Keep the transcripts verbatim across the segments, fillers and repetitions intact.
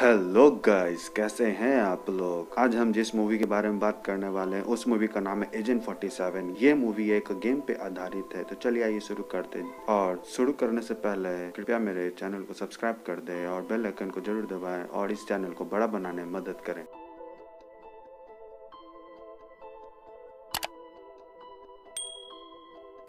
Hello guys, कैसे हैं आप लोग। आज हम जिस मूवी के बारे में बात करने वाले हैं उस मूवी का नाम है एजेंट फोर्टी सेवन। ये मूवी एक गेम पे आधारित है। तो चलिए आइए शुरू करते हैं। और शुरू करने से पहले कृपया मेरे चैनल को सब्सक्राइब कर दें और बेल आइकन को जरूर दबाएं और इस चैनल को बड़ा बनाने में मदद करें।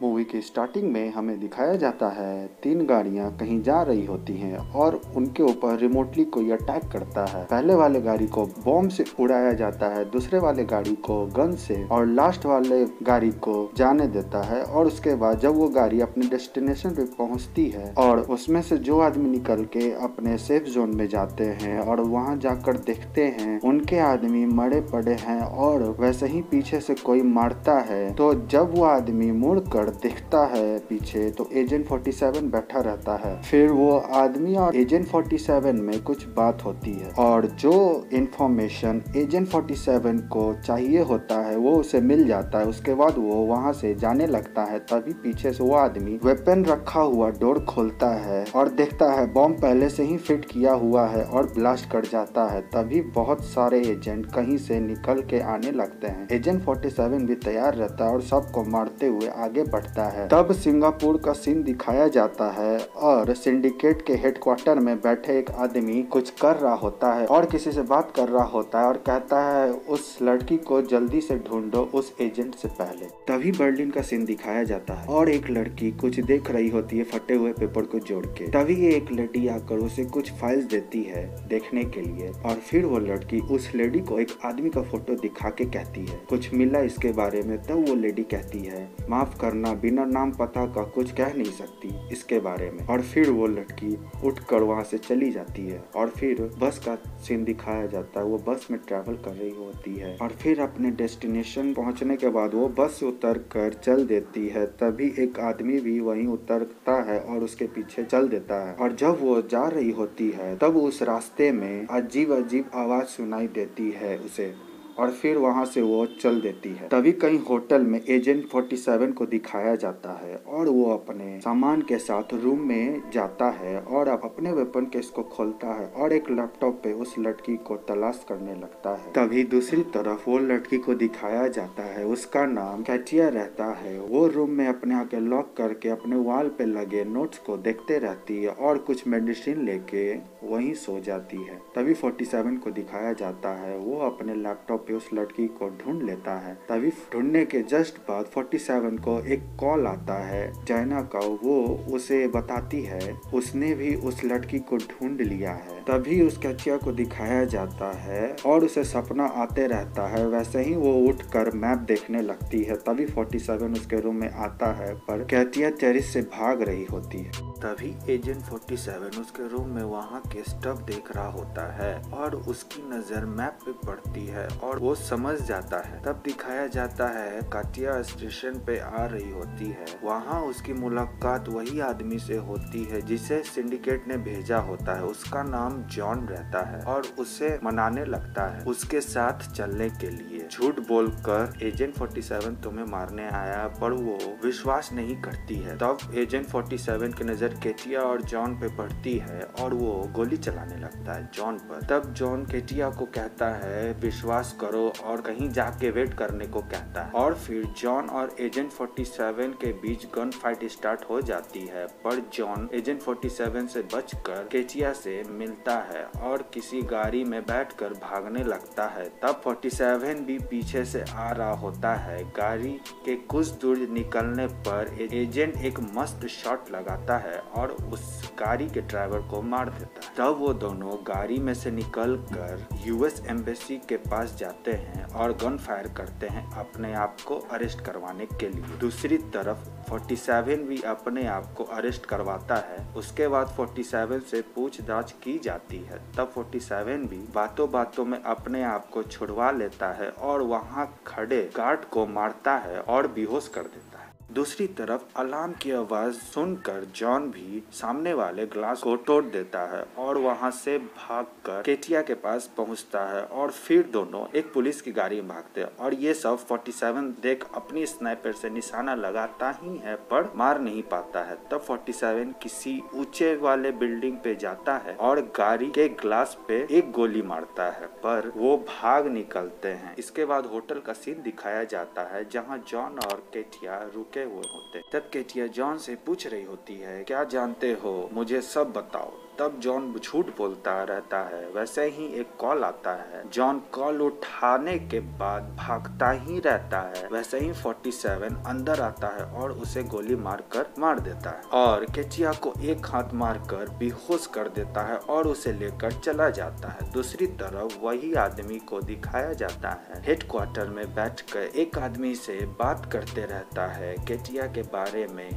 मूवी के स्टार्टिंग में हमें दिखाया जाता है तीन गाड़ियां कहीं जा रही होती हैं और उनके ऊपर रिमोटली कोई अटैक करता है। पहले वाले गाड़ी को बॉम्ब से उड़ाया जाता है, दूसरे वाले गाड़ी को गन से और लास्ट वाले गाड़ी को जाने देता है। और उसके बाद जब वो गाड़ी अपने डेस्टिनेशन पे पहुंचती है और उसमें से जो आदमी निकल के अपने सेफ जोन में जाते हैं और वहाँ जाकर देखते हैं उनके आदमी मरे पड़े हैं और वैसे ही पीछे से कोई मारता है। तो जब वो आदमी मुड़ कर दिखता है पीछे तो एजेंट फोर्टी सेवन बैठा रहता है। फिर वो आदमी और एजेंट फोर्टी सेवन में कुछ बात होती है और जो इंफॉर्मेशन एजेंट फोर्टी सेवन को चाहिए होता है वो उसे मिल जाता है। उसके बाद वो वहां से जाने लगता है। तभी पीछे से वो आदमी वेपन रखा हुआ डोर खोलता है और देखता है बॉम्ब पहले से ही फिट किया हुआ है और ब्लास्ट कर जाता है। तभी बहुत सारे एजेंट कहीं से निकल के आने लगते हैं। एजेंट फोर्टी सेवन भी तैयार रहता है और सबको मारते हुए आगे बढ़ता है। तब सिंगापुर का सीन दिखाया जाता है और सिंडिकेट के हेडक्वार्टर में बैठे एक आदमी कुछ कर रहा होता है और किसी से बात कर रहा होता है और कहता है उस लड़की को जल्दी से ढूंढो उस एजेंट से पहले। तभी बर्लिन का सीन दिखाया जाता है और एक लड़की कुछ देख रही होती है फटे हुए पेपर को जोड़ के। तभी ये एक लेडी आकर उसे कुछ फाइल्स देती है देखने के लिए और फिर वो लड़की उस लेडी को एक आदमी का फोटो दिखा के कहती है कुछ मिला इसके बारे में। तब वो लेडी कहती है माफ करना बिना नाम पता का कुछ कह नहीं सकती इसके बारे में। और फिर वो लड़की उठकर वहाँ से चली जाती है। और फिर बस का सीन दिखाया जाता है, वो बस में ट्रैवल कर रही होती है और फिर अपने डेस्टिनेशन पहुँचने के बाद वो बस उतर कर चल देती है। तभी एक आदमी भी वहीं उतरता है और उसके पीछे चल देता है। और जब वो जा रही होती है तब उस रास्ते में अजीब अजीब आवाज़ सुनाई देती है उसे और फिर वहाँ से वो चल देती है। तभी कहीं होटल में एजेंट फोर्टी सेवन को दिखाया जाता है और वो अपने सामान के साथ रूम में जाता है और अब अपने वेपन केस को खोलता है और एक लैपटॉप पे उस लड़की को तलाश करने लगता है। तभी दूसरी तरफ वो लड़की को दिखाया जाता है, उसका नाम कैटिया रहता है। वो रूम में अपने आके लॉक करके अपने वॉल पे लगे नोट्स को देखते रहती है और कुछ मेडिसिन लेके वहीं सो जाती है। तभी फोर्टी सेवन को दिखाया जाता है, वो अपने लैपटॉप पे उस लड़की को ढूंढ लेता है। तभी ढूंढने के जस्ट बाद फोर्टी सेवन को एक कॉल आता है डायना का। वो उसे बताती है उसने भी उस लड़की को ढूंढ लिया है। तभी उस कैचिया को दिखाया जाता है और उसे सपना आते रहता है। वैसे ही वो उठकर मैप देखने लगती है। तभी फोर्टी सेवन उसके रूम में आता है पर कैटिया टेरिस से भाग रही होती है। तभी एजेंट फोर्टी सेवन उसके रूम में वहाँ के स्टफ देख रहा होता है और उसकी नजर मैप पे पड़ती है और वो समझ जाता है। तब दिखाया जाता है काटिया स्टेशन पे आ रही होती है। वहाँ उसकी मुलाकात वही आदमी से होती है जिसे सिंडिकेट ने भेजा होता है। उसका नाम जॉन रहता है और उसे मनाने लगता है उसके साथ चलने के लिए। झूठ बोलकर एजेंट फोर्टी सेवन तुम्हें मारने आया पर वो विश्वास नहीं करती है। तब एजेंट फोर्टी सेवन की नजर कैटिया और जॉन पे पड़ती है और वो गोली चलाने लगता है जॉन पर। तब जॉन कैटिया को कहता है विश्वास करो और कहीं जाके वेट करने को कहता है। और फिर जॉन और एजेंट फोर्टी सेवन के बीच गन फाइट स्टार्ट हो जाती है पर जॉन एजेंट फोर्टी सेवन से बचकर कैटिया से मिलता है और किसी गाड़ी में बैठकर भागने लगता है। तब फोर्टी सेवन भी पीछे से आ रहा होता है। गाड़ी के कुछ दूर निकलने पर एजेंट एक मस्त शॉट लगाता है और उस गाड़ी के ड्राइवर को मार देता है। तब वो दोनों गाड़ी में से निकलकर यूएस एम्बेसी के पास जाते हैं और गन फायर करते हैं अपने आप को अरेस्ट करवाने के लिए। दूसरी तरफ फोर्टी सेवन भी अपने आप को अरेस्ट करवाता है। उसके बाद फोर्टी सेवन से पूछताछ की जाती है। तब फोर्टी सेवन भी बातों बातों में अपने आप को छुड़वा लेता है और वहाँ खड़े गार्ड को मारता है और बेहोश कर देता है। दूसरी तरफ अलार्म की आवाज़ सुनकर जॉन भी सामने वाले ग्लास को तोड़ देता है और वहां से भागकर केटिया के पास पहुंचता है और फिर दोनों एक पुलिस की गाड़ी में भागते हैं और ये सब सैंतालीस देख अपनी स्नाइपर से निशाना लगाता ही है पर मार नहीं पाता है। तब सैंतालीस किसी ऊंचे वाले बिल्डिंग पे जाता है और गाड़ी के ग्लास पे एक गोली मारता है पर वो भाग निकलते हैं। इसके बाद होटल का सीन दिखाया जाता है जहाँ जॉन और केटिया रुके हुए होते। तब केटिया जॉन से पूछ रही होती है क्या जानते हो, मुझे सब बताओ। तब जॉन झूठ बोलता रहता है। वैसे ही एक कॉल आता है, जॉन कॉल उठाने के बाद भागता ही रहता है। वैसे ही सैंतालीस अंदर आता है और उसे गोली मारकर मार देता है और केटिया को एक हाथ मारकर बेहोश कर देता है और उसे लेकर चला जाता है। दूसरी तरफ वही आदमी को दिखाया जाता है हेडक्वार्टर में बैठकर एक आदमी से बात करते रहता है केटिया के बारे में।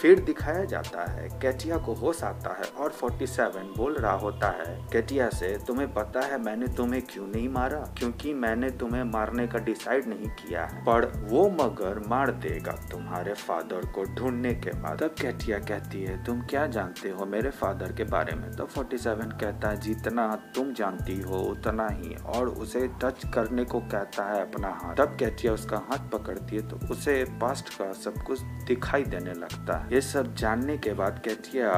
फिर दिखाया जाता है केटिया को होश आता है और सैंतालीस बोल रहा होता है केटिया से, तुम्हें पता है मैंने तुम्हें क्यों नहीं मारा, क्योंकि मैंने तुम्हें मारने का डिसाइड नहीं किया है पर वो मगर मार देगा तुम्हारे फादर को ढूंढने के बाद। तब केटिया कहती है तुम क्या जानते हो मेरे फादर के बारे में। तब सैंतालीस कहता है जितना तुम जानती हो उतना ही, और उसे टच करने को कहता है अपना हाथ। तब केटिया उसका हाथ पकड़ती है तो उसे पास्ट का सब कुछ दिखाई देने लगता है। ये सब जानने के बाद केटिया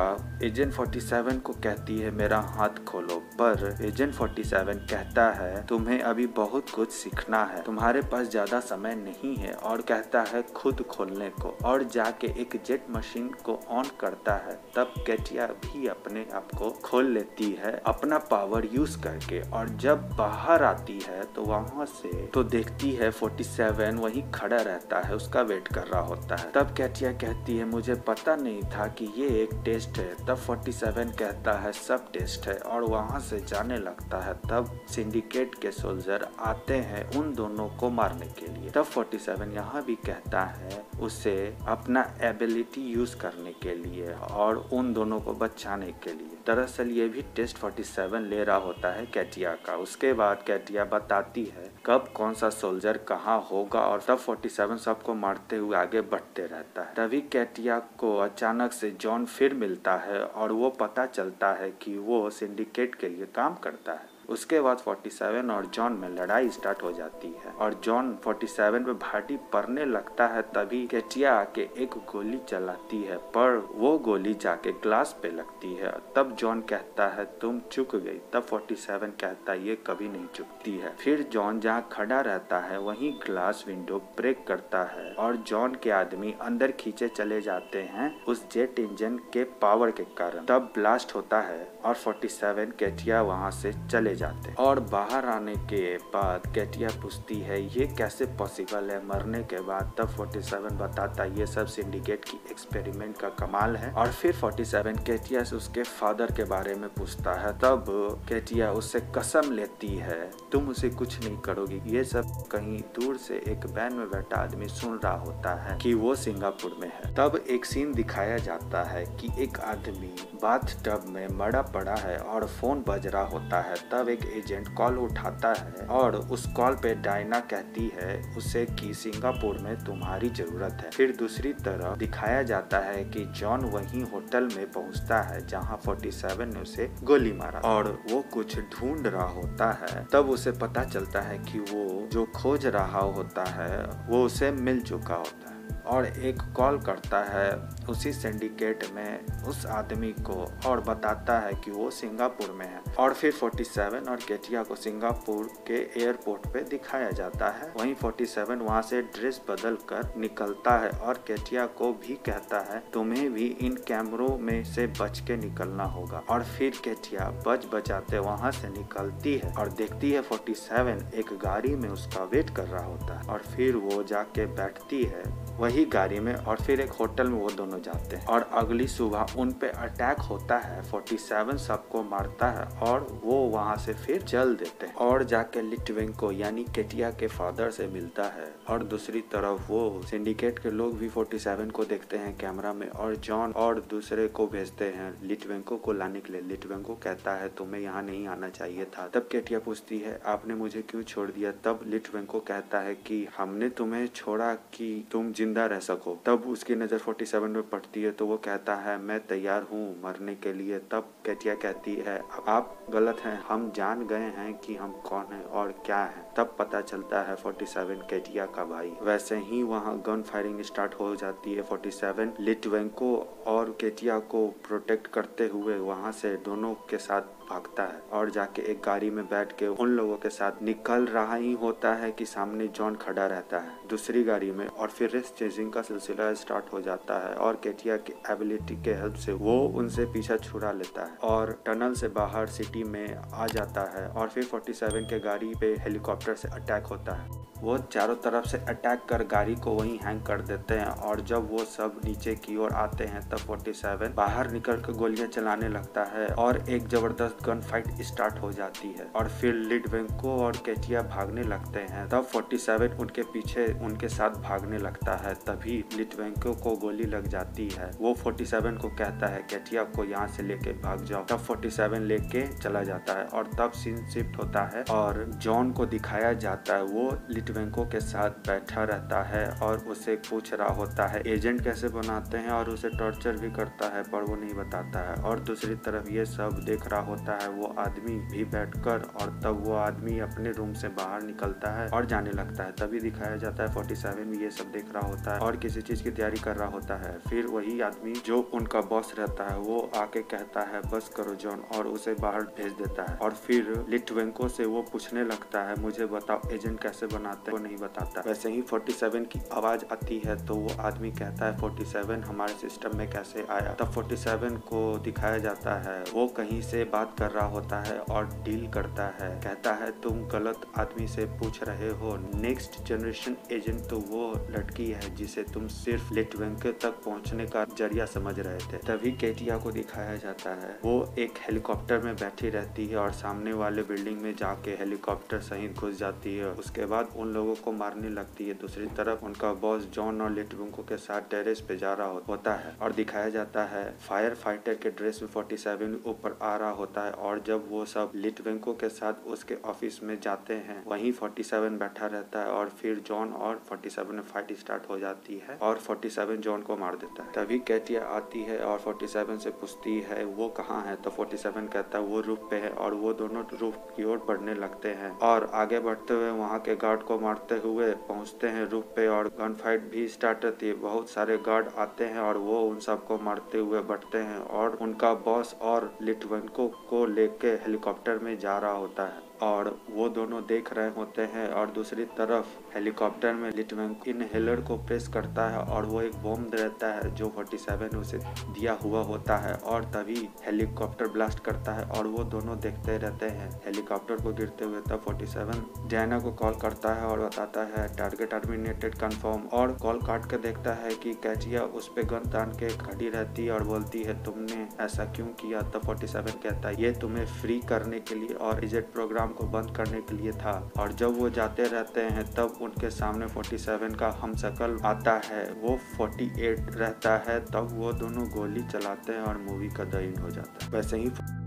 एजेंट सैंतालीस को कहती है मेरा हाथ खोलो, पर एजेंट सैंतालीस कहता है तुम्हें अभी बहुत कुछ सीखना है, तुम्हारे पास ज्यादा समय नहीं है, और कहता है खुद खोलने को और जाके एक जेट मशीन को ऑन करता है। तब केटिया भी अपने आप को खोल लेती है अपना पावर यूज करके, और जब बाहर आती है तो वहां से तो देखती है सैंतालीस वही खड़ा रहता है, उसका वेट कर रहा होता है। तब केटिया कहती है मुझे पता नहीं था कि ये एक टेस्ट है। तब सैंतालीस कहता है सब टेस्ट है और वहां से जाने लगता है। तब सिंडिकेट के सोल्जर आते हैं उन दोनों को मारने के लिए। तब सैंतालीस यहाँ भी कहता है उसे अपना एबिलिटी यूज करने के लिए और उन दोनों को बचाने के लिए। दरअसल ये भी टेस्ट सैंतालीस ले रहा होता है केटिया का। उसके बाद केटिया बताती है कब कौन सा सोल्जर कहाँ होगा, और तब सैंतालीस सबको मारते हुए आगे बढ़ते रहता है। तभी केटिया को अचानक से जॉन फिर मिलता है और वो पता चलता है कि वो सिंडिकेट के लिए काम करता है। उसके बाद सैंतालीस और जॉन में लड़ाई स्टार्ट हो जाती है और जॉन सैंतालीस पे भाटी पड़ने लगता है। तभी केटिया आके एक गोली चलाती है पर वो गोली जाके ग्लास पे लगती है। तब जॉन कहता है तुम चुक गई। तब सैंतालीस कहता है ये कभी नहीं चुकती है। फिर जॉन जहाँ खड़ा रहता है वहीं ग्लास विंडो ब्रेक करता है और जॉन के आदमी अंदर खींचे चले जाते हैं उस जेट इंजन के पावर के कारण। तब ब्लास्ट होता है और सैंतालीस केटिया वहाँ से चले जाते हैं। और बाहर आने के बाद केटिया पूछती है ये कैसे पॉसिबल है मरने के बाद। तब सैंतालीस बताता है ये सब सिंडिकेट की एक्सपेरिमेंट का कमाल है। और फिर सैंतालीस केटिया से उसके फादर के बारे में पूछता है। तब केटिया उससे कसम लेती है तुम उसे कुछ नहीं करोगी। ये सब कहीं दूर से एक वैन में बैठा आदमी सुन रहा होता है कि वो सिंगापुर में है। तब एक सीन दिखाया जाता है कि एक आदमी बाथटब में मरा पड़ा है और फोन बज रहा होता है। तब एक एजेंट कॉल उठाता है और उस कॉल पे डायना कहती है उसे कि सिंगापुर में तुम्हारी जरूरत है। फिर दूसरी तरफ दिखाया जाता है कि जॉन वहीं होटल में पहुंचता है जहां सैंतालीस ने उसे गोली मारा और वो कुछ ढूंढ रहा होता है। तब उसे पता चलता है कि वो जो खोज रहा होता है वो उसे मिल चुका होता है और एक कॉल करता है उसी सिंडिकेट में उस आदमी को और बताता है कि वो सिंगापुर में है। और फिर सैंतालीस और केटिया को सिंगापुर के एयरपोर्ट पे दिखाया जाता है। वहीं सैंतालीस वहाँ से ड्रेस बदल कर निकलता है और केटिया को भी कहता है तुम्हें भी इन कैमरों में से बच के निकलना होगा। और फिर केटिया बच बचाते वहाँ से निकलती है और देखती है सैंतालीस एक गाड़ी में उसका वेट कर रहा होता है और फिर वो जाके बैठती है वही गाड़ी में। और फिर एक होटल में वो दोनों जाते हैं और अगली सुबह उन पे अटैक होता है। सैंतालीस सबको मारता है और वो वहाँ से फिर चल देते हैं और जाके लिटविनेंको यानी केटिया के फादर से मिलता है। और दूसरी तरफ वो सिंडिकेट के लोग भी सैंतालीस को देखते हैं कैमरा में और जॉन और दूसरे को भेजते हैं लिटविनेंको को लाने के लिए। लिटविनेंको कहता है तुम्हें यहाँ नहीं आना चाहिए था। तब केटिया पूछती है आपने मुझे क्यों छोड़ दिया। तब लिटविनेंको कहता है कि हमने तुम्हें छोड़ा कि तुम जिंदा जिंदा रह सको। तब उसकी नज़र सैंतालीस में पड़ती है तो वो कहता है मैं तैयार हूँ मरने के लिए। तब कैटिया कहती है आप गलत हैं, हम जान गए हैं कि हम कौन हैं और क्या है। तब पता चलता है सैंतालीस कैटिया का भाई। वैसे ही वहाँ गन फायरिंग स्टार्ट हो जाती है। सैंतालीस लिटवेंको और कैटिया को प्रोटेक्ट करते हुए वहाँ से दोनों के साथ भागता है और जाके एक गाड़ी में बैठ के उन लोगों के साथ निकल रहा ही होता है कि सामने जॉन खड़ा रहता है दूसरी गाड़ी में और फिर रेस चेजिंग का सिलसिला स्टार्ट हो जाता है और कैटिया की एबिलिटी के हेल्प से वो उनसे पीछा छुड़ा लेता है और टनल से बाहर सिटी में आ जाता है। और फिर सैंतालीस के गाड़ी पे हेलीकॉप्टर से अटैक होता है। वो चारों तरफ से अटैक कर गाड़ी को वहीं हैंग कर देते हैं और जब वो सब नीचे की ओर आते हैं तब सैंतालीस बाहर निकल कर गोलियां चलाने लगता है और एक जबरदस्त गन फाइट स्टार्ट हो जाती है और फिर लिटवेंको और कैटिया भागने लगते हैं। तब सैंतालीस उनके पीछे उनके साथ भागने लगता है। तभी लिटवेंको को गोली लग जाती है। वो सैंतालीस को कहता है कैटिया को यहाँ से लेके भाग जाओ। तब सैंतालीस लेके चला जाता है और तब सीन शिफ्ट होता है और जॉन को दिखाया जाता है। वो लिटवेंको के साथ बैठा रहता है और उसे पूछ रहा होता है एजेंट कैसे बनाते हैं और उसे टॉर्चर भी करता है पर वो नहीं बताता है। और दूसरी तरफ ये सब देख रहा होता है वो आदमी भी बैठकर और तब वो आदमी अपने रूम से बाहर निकलता है और जाने लगता है। तभी दिखाया जाता है सैंतालीस भी ये सब देख रहा होता है और किसी चीज की तैयारी कर रहा होता है। फिर वही आदमी जो उनका बॉस रहता है वो आके कहता है बस करो जॉन और उसे बाहर भेज देता है। और फिर लिटवेंको से वो पूछने लगता है मुझे बताओ एजेंट कैसे बनाते हैं, वो नहीं बताता। वैसे ही सैंतालीस की आवाज आती है तो वो आदमी कहता है सैंतालीस हमारे सिस्टम में कैसे आया। तब सैंतालीस को दिखाया जाता है वो कहीं से बात कर रहा होता है और डील करता है, कहता है तुम गलत आदमी से पूछ रहे हो, नेक्स्ट जनरेशन एजेंट तो वो लड़की है जिसे तुम सिर्फ लिटवेंको तक पहुंचने का जरिया समझ रहे थे। तभी कैटिया को दिखाया जाता है वो एक हेलीकॉप्टर में बैठी रहती है और सामने वाले बिल्डिंग में जाके हेलीकॉप्टर सहित घुस जाती है। उसके बाद उन लोगों को मारने लगती है। दूसरी तरफ उनका बॉस जॉन और लिटवेंको के साथ टेरेस पे जा रहा होता है और दिखाया जाता है फायर फाइटर के ड्रेस में सैंतालीस ऊपर आ रहा होता है। और जब वो सब लिटवेंको के साथ उसके ऑफिस में जाते हैं वहीं सैंतालीस बैठा रहता है और फिर जॉन और सैंतालीस में फाइट स्टार्ट हो जाती है और सैंतालीस जॉन को मार देता है। तभी कैटिया आती है और सैंतालीस से पूछती है वो कहाँ है तो सैंतालीस कहता है वो रूफ पे है और वो दोनों रूफ की ओर बढ़ने लगते हैं और आगे बढ़ते हुए वहाँ के गार्ड को मारते हुए पहुँचते हैं रूफ पे और गन फाइट भी स्टार्ट रहती है। बहुत सारे गार्ड आते हैं और वो उन सबको मारते हुए बढ़ते हैं और उनका बॉस और लिटवेंको को लेके हेलीकॉप्टर में जा रहा होता है और वो दोनों देख रहे होते हैं। और दूसरी तरफ हेलीकॉप्टर में लिटवेंको इनहेलर को प्रेस करता है और वो एक बॉम्ब रहता है जो सैंतालीस उसे दिया हुआ होता है और तभी हेलीकॉप्टर ब्लास्ट करता है और वो दोनों देखते रहते हैं हेलीकॉप्टर को गिरते हुए। तब सैंतालीस डायना को कॉल करता है और बताता है टारगेट टर्मिनेटेड कंफर्म और कॉल काट के देखता है कि कैटिया उस पे गन तान के खड़ी रहती है और बोलती है तुमने ऐसा क्यों किया। तब सैंतालीस कहता है ये तुम्हें फ्री करने के लिए और इजेट प्रोग्राम को बंद करने के लिए था। और जब वो जाते रहते हैं तब उनके सामने सैंतालीस का हमशक्ल आता है वो अड़तालीस रहता है। तब वो दोनों गोली चलाते हैं और मूवी का द एंड हो जाता है। वैसे ही